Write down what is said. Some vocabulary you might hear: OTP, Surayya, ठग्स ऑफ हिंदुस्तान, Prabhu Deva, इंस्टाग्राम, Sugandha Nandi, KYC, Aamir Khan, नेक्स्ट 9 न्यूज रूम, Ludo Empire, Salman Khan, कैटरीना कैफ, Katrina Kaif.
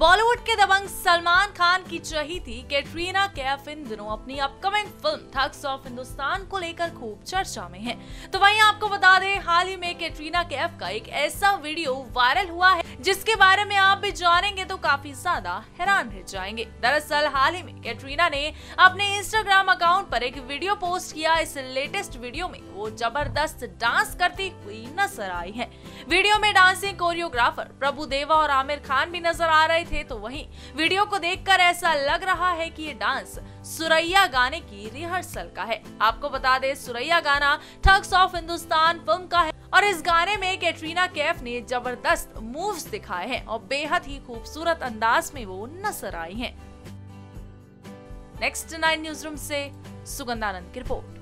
बॉलीवुड के दबंग सलमान खान की चहेती कैटरीना कैफ इन दिनों अपनी upcoming film ठग्स ऑफ हिंदुस्तान को लेकर खूब चर्चा में हैं। तो वहीं आपको बता दें, हाल ही में कैटरीना कैफ का एक ऐसा वीडियो वायरल हुआ है जिसके बारे में आप भी जानेंगे तो काफी ज्यादा हैरान रह जाएंगे। दरअसल हाल ही में कैटरीना ने अपने इंस्टाग्राम अकाउंट पर एक वीडियो पोस्ट किया। इस लेटेस्ट वीडियो में वो जबरदस्त डांस करती हुई नजर आई है। वीडियो में डांसिंग कोरियोग्राफर प्रभु देवा और आमिर खान भी नजर आ रहे थे। तो वहीं वीडियो को देखकर ऐसा लग रहा है कि ये डांस सुरैया गाने की रिहर्सल का है। आपको बता दें, सुरैया गाना ठग्स ऑफ हिंदुस्तान फिल्म का है और इस गाने में कैटरीना कैफ ने जबरदस्त मूव्स दिखाए हैं और बेहद ही खूबसूरत अंदाज में वो नजर आई हैं। नेक्स्ट 9 न्यूज रूम से सुगंधा नंदी की रिपोर्ट।